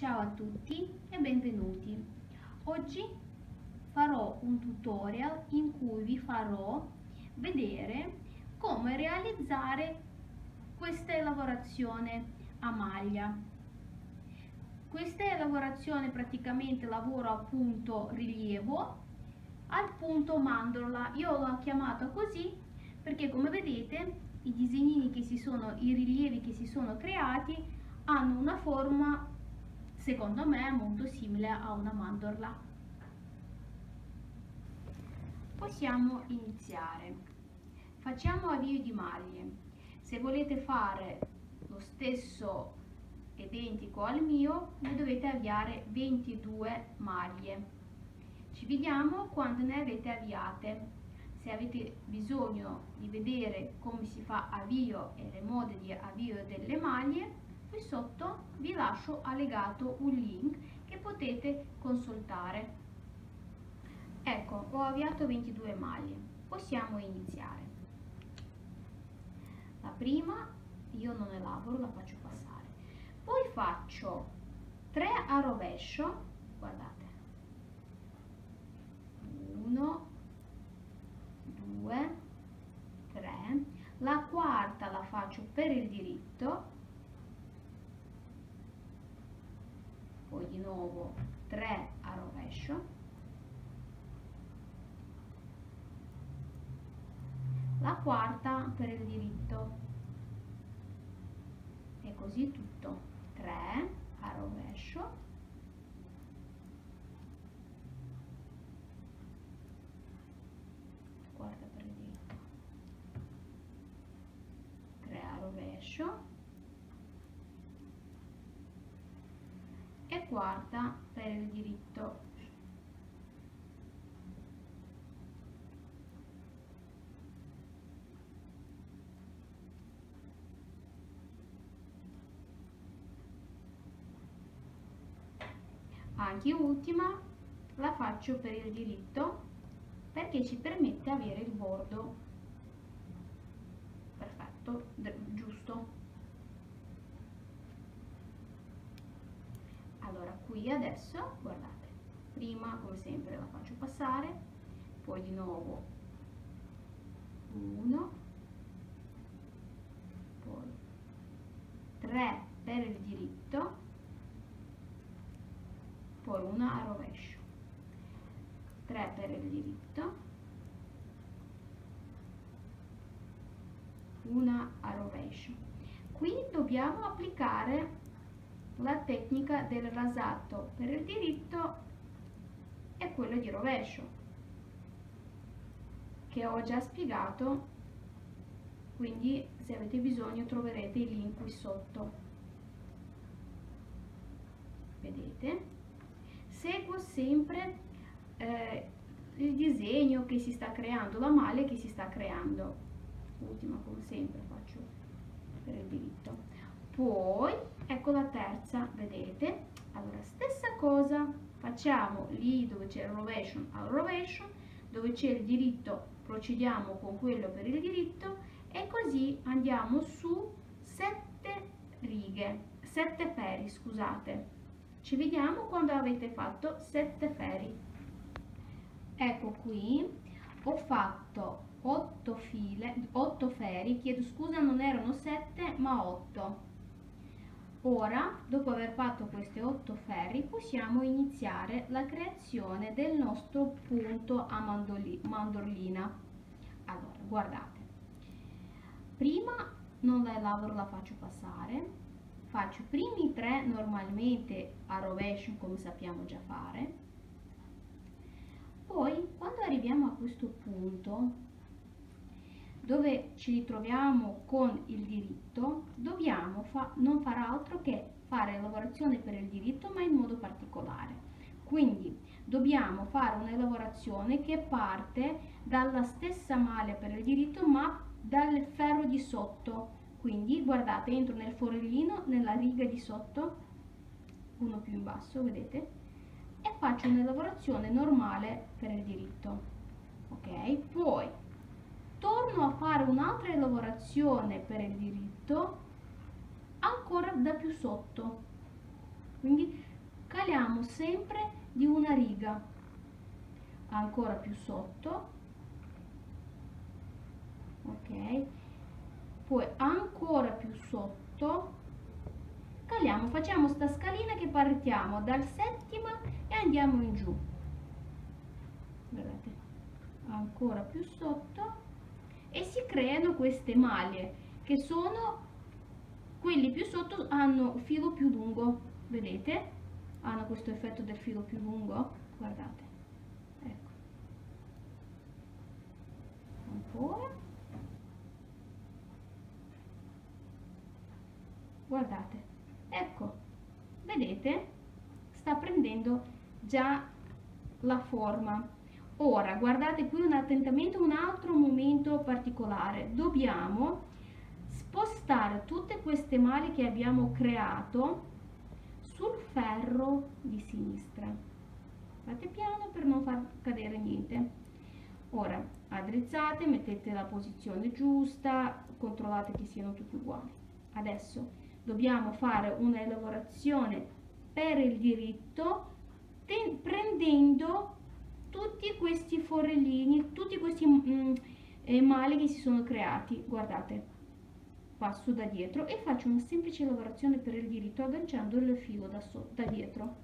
Ciao a tutti e benvenuti! Oggi farò un tutorial in cui vi farò vedere come realizzare questa lavorazione a maglia. Questa lavorazione praticamente lavoro a punto rilievo al punto mandorla. Io l'ho chiamata così perché, come vedete, i disegnini che si sono, i rilievi che si sono creati hanno una forma secondo me molto simile a una mandorla. Possiamo iniziare. Facciamo avvio di maglie. Se volete fare lo stesso identico al mio, ne dovete avviare 22 maglie. Ci vediamo quando ne avete avviate. Se avete bisogno di vedere come si fa avvio e le mode di avvio delle maglie, qui sotto vi lascio allegato un link che potete consultare. Ecco, ho avviato 22 maglie. Possiamo iniziare. La prima io non ne lavoro, la faccio passare. Poi faccio 3 a rovescio, guardate, 1, 2, 3. La quarta la faccio per il diritto. Poi di nuovo 3 a rovescio, la quarta per il diritto e così tutto, 3 a rovescio, quarta per il diritto, 3 a rovescio, quarta per il diritto, anche ultima la faccio per il diritto perché ci permette di avere il bordo perfetto, giusto. Allora, qui adesso, guardate, prima come sempre la faccio passare, poi di nuovo 1, poi 3 per il diritto, poi 1 a rovescio, 3 per il diritto, 1 a rovescio. Qui dobbiamo applicare la tecnica del rasato per il diritto e quello di rovescio che ho già spiegato, quindi se avete bisogno troverete il link qui sotto. Vedete, seguo sempre il disegno che si sta creando, la maglia che si sta creando. Ultima come sempre faccio per il diritto. Poi ecco la terza, vedete? Allora, stessa cosa, facciamo lì dove c'è il rovescio al rovescio, dove c'è il diritto procediamo con quello per il diritto e così andiamo su 7 righe, 7 feri, scusate. Ci vediamo quando avete fatto 7 feri. Ecco qui, ho fatto 8 feri, chiedo scusa, non erano 7 ma 8. Ora, dopo aver fatto queste 8 feri, possiamo iniziare la creazione del nostro punto a mandorlina. Allora, guardate, prima non la lavoro, la faccio passare, faccio i primi 3 normalmente a rovescio come sappiamo già fare, poi quando arriviamo a questo punto dove ci ritroviamo con il diritto, dobbiamo non far altro che fare la lavorazione per il diritto ma in modo particolare. Quindi dobbiamo fare una lavorazione che parte dalla stessa maglia per il diritto ma dal ferro di sotto. Quindi guardate, entro nel forellino, nella riga di sotto, uno più in basso, vedete? E faccio una lavorazione normale per il diritto. Ok? Poi torno a fare un'altra lavorazione per il diritto ancora da più sotto, quindi caliamo sempre di una riga, ancora più sotto, ok, poi ancora più sotto, caliamo, facciamo sta scalina che partiamo dal settima e andiamo in giù, guardate, ancora più sotto, e si creano queste maglie che sono quelli più sotto, hanno filo più lungo, vedete? Hanno questo effetto del filo più lungo, guardate, ecco, ancora, guardate, ecco, vedete? Sta prendendo già la forma. Ora guardate qui attentamente un altro momento particolare, dobbiamo spostare tutte queste maglie che abbiamo creato sul ferro di sinistra, fate piano per non far cadere niente. Ora addrizzate, mettete la posizione giusta, controllate che siano tutti uguali. Adesso dobbiamo fare una lavorazione per il diritto prendendo tutti questi forellini, tutti questi mali che si sono creati, guardate, passo da dietro e faccio una semplice lavorazione per il diritto agganciando il filo da dietro.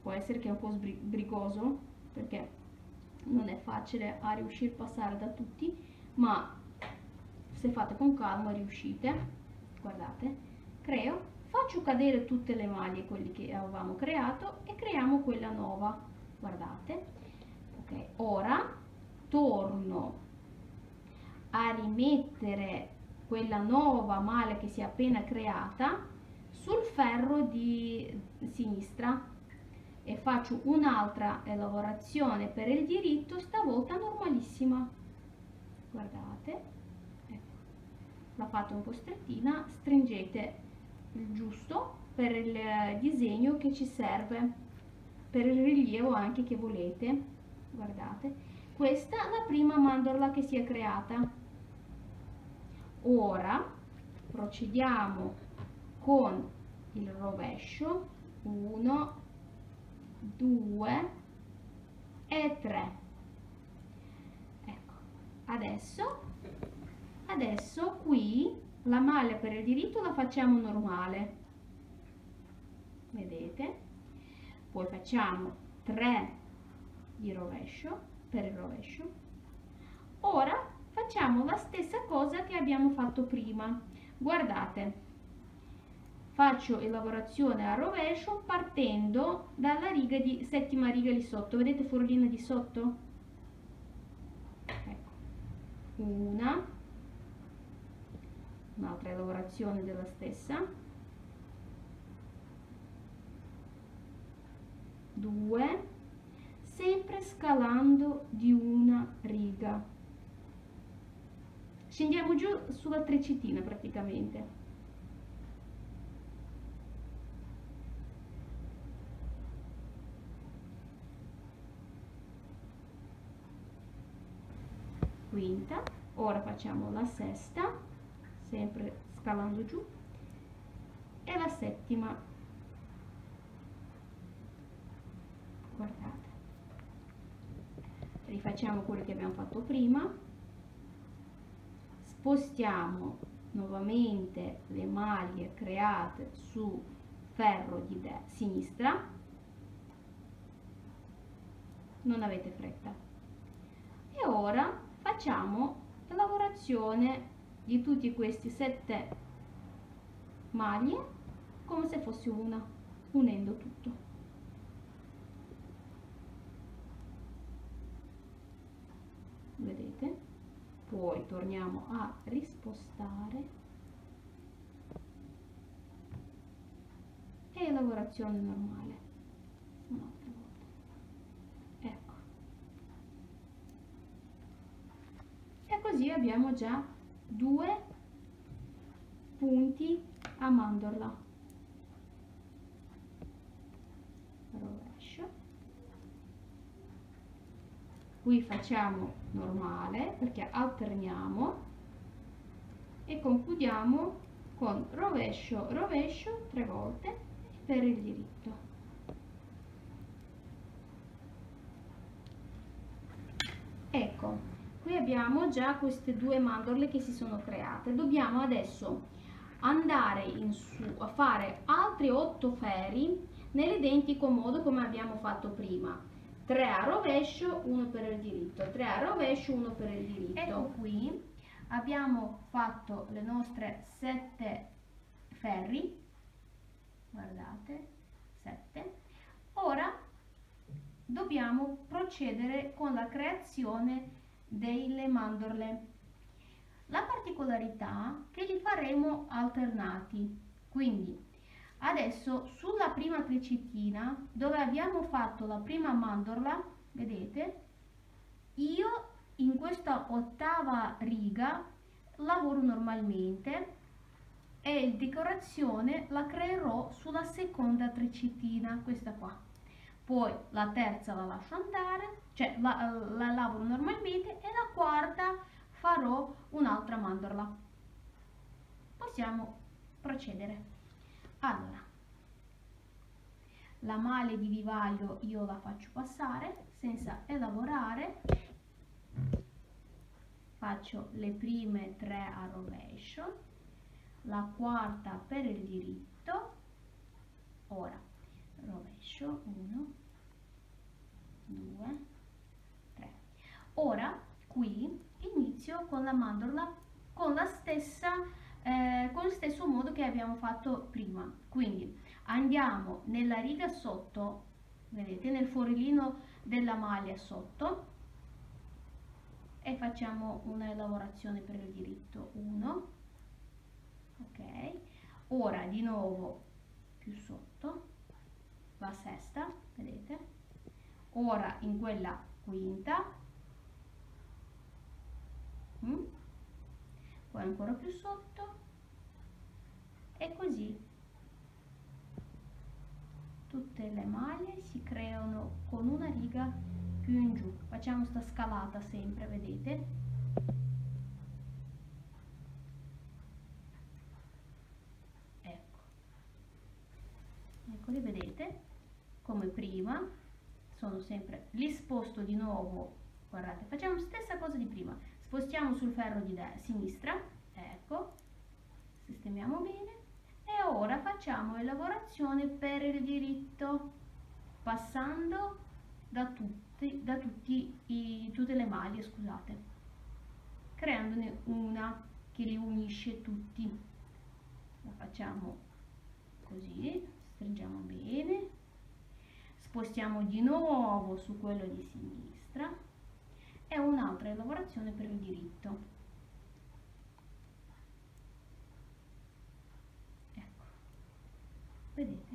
Può essere che è un po' bricoso perché non è facile a riuscire a passare da tutti, ma se fate con calma riuscite. Guardate, creo, faccio cadere tutte le maglie, quelle che avevamo creato, e creiamo quella nuova. Guardate, ok, ora torno a rimettere quella nuova maglia che si è appena creata sul ferro di sinistra e faccio un'altra lavorazione per il diritto, stavolta normalissima, guardate, ecco, la fate un po' strettina, stringete il giusto per il disegno che ci serve, per il rilievo anche che volete. Guardate, questa è la prima mandorla che si è creata. Ora procediamo con il rovescio 1 2 e 3, ecco, adesso qui la maglia per il diritto la facciamo normale, vedete? Poi facciamo 3 di rovescio, per il rovescio. Ora facciamo la stessa cosa che abbiamo fatto prima, guardate, faccio lavorazione a rovescio partendo dalla riga di settima riga lì sotto, vedete forellina di sotto, ecco, un'altra lavorazione della stessa, 2, sempre scalando di una riga, scendiamo giù sulla tricitina praticamente, quinta. Ora facciamo la sesta sempre scalando giù e la settima, guardate, rifacciamo quello che abbiamo fatto prima, spostiamo nuovamente le maglie create su ferro di sinistra, non avete fretta, e ora facciamo la lavorazione di tutti questi 7 maglie come se fosse una, unendo tutto. Vedete? Poi torniamo a rispostare e lavorazione normale un'altra volta, ecco, e così abbiamo già 2 punti a mandorla, rovescio. Qui facciamo normale perché alterniamo e concludiamo con rovescio, rovescio 3 volte e per il diritto. Ecco, qui abbiamo già queste due mandorle che si sono create. Dobbiamo adesso andare in su a fare altri 8 feri nell'identico modo come abbiamo fatto prima. 3 a rovescio, 1 per il diritto, 3 a rovescio, 1 per il diritto. Ecco qui abbiamo fatto le nostre 7 ferri, guardate, 7. Ora dobbiamo procedere con la creazione delle mandorle. La particolarità è che li faremo alternati, quindi adesso sulla prima cricetina dove abbiamo fatto la prima mandorla, vedete, io in questa 8ª riga lavoro normalmente e la decorazione la creerò sulla seconda cricetina, questa qua. Poi la terza la lascio andare, cioè la lavoro normalmente, e la quarta farò un'altra mandorla. Possiamo procedere. Allora, la maglia di vivaio io la faccio passare senza elaborare, faccio le prime 3 a rovescio, la quarta per il diritto. Ora rovescio, 1 2 3. Ora qui inizio con la mandorla con la stessa con lo stesso modo che abbiamo fatto prima, quindi andiamo nella riga sotto, vedete, nel forellino della maglia sotto, e facciamo una lavorazione per il diritto, 1, ok. Ora di nuovo più sotto la sesta, vedete, ora in quella quinta, poi ancora più sotto, e così tutte le maglie si creano con una riga più in giù. Facciamo sta scalata sempre, vedete, ecco, eccoli, vedete, come prima sono sempre, li sposto di nuovo, guardate, facciamo stessa cosa di prima, spostiamo sul ferro di sinistra, ecco, sistemiamo bene, e ora facciamo lavorazione per il diritto passando da tutte le maglie, scusate, creandone una che li unisce tutti. La facciamo così, stringiamo bene, spostiamo di nuovo su quello di sinistra e un'altra lavorazione per il diritto. Vedete?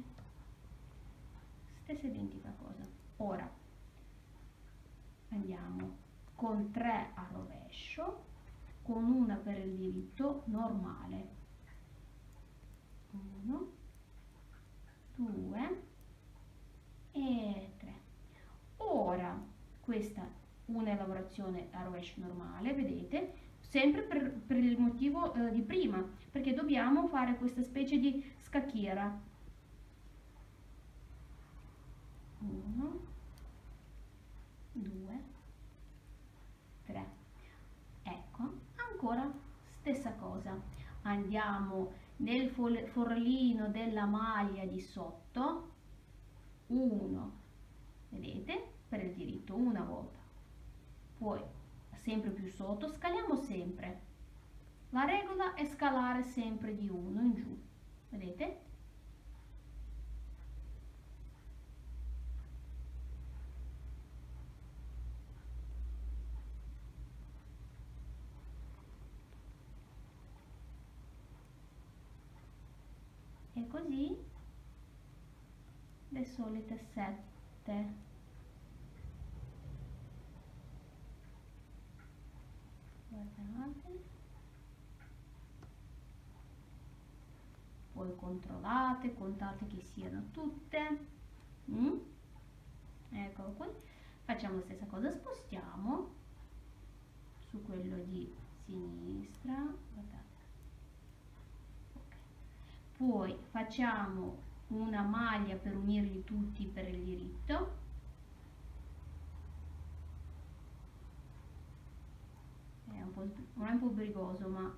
Stessa identica cosa. Ora andiamo con 3 a rovescio, con una per il diritto normale. 1, 2 e 3. Ora questa una lavorazione a rovescio normale, vedete? Sempre per il motivo di prima, perché dobbiamo fare questa specie di scacchiera. 1 2 3. Ecco, ancora stessa cosa, andiamo nel forellino della maglia di sotto, 1, vedete, per il diritto una volta, poi sempre più sotto, scaliamo sempre, la regola è scalare sempre di 1 in giù, vedete. E così le solite 7. Guardate, poi controllate, contate che siano tutte. Eccolo qui, facciamo la stessa cosa, spostiamo su quello di sinistra, guardate. Poi facciamo una maglia per unirli tutti per il diritto, è un po', non è un po' brigoso ma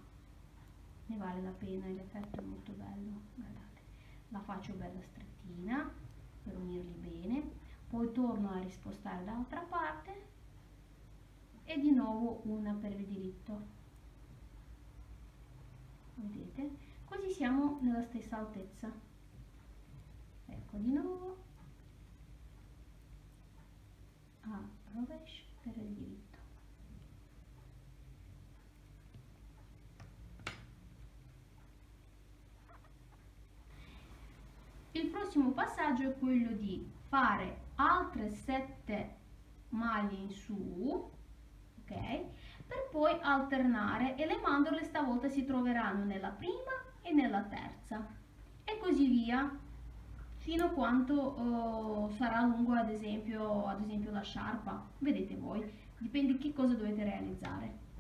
ne vale la pena, l'effetto è molto bello, guardate, la faccio bella strettina per unirli bene, poi torno a rispostare dall'altra parte e di nuovo una per il diritto, vedete? Così siamo nella stessa altezza, ecco di nuovo a rovescio per il diritto, il prossimo passaggio è quello di fare altre 7 maglie in su, ok, per poi alternare e le mandorle stavolta si troveranno nella prima e nella terza e così via fino a quanto sarà lungo ad esempio la sciarpa, vedete voi, dipende che cosa dovete realizzare.